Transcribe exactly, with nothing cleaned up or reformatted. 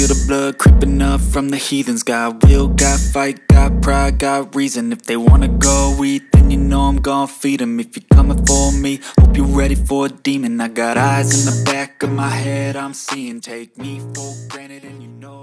feel the blood creeping up from the heathens. Got will, got fight, got pride, got reason. If they wanna go eat, then you know I'm gon' feed them. If you're coming for me, hope you're ready for a demon. I got eyes in the back of my head, I'm seeing. Take me for granted and you know